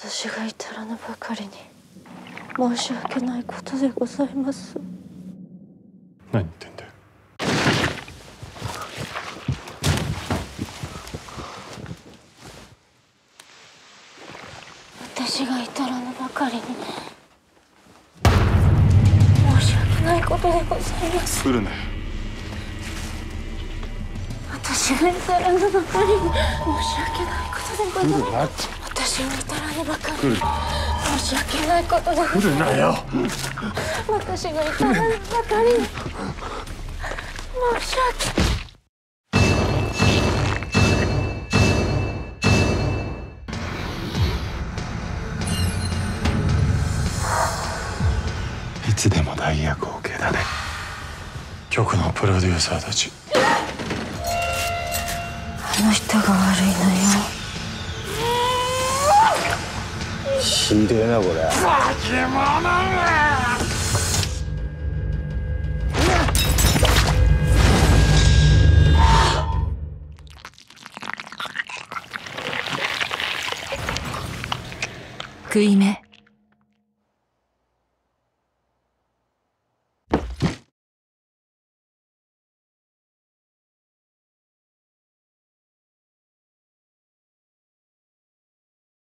私が至らぬばかりに申し訳ないことでございます。何言ってんだよ。私が至らぬばかりに申し訳ないことでございます。来るなよ。私が至らぬばかりに申し訳ないことでございます。私が至らぬばかりに申し訳ないことでございます。来るなよ。私が至らぬばかりに申し訳ない。いつでも大役を受けられ、局のプロデューサーたち。あの人が悪いのよ。ひでえなこれ。化け物が。食い目。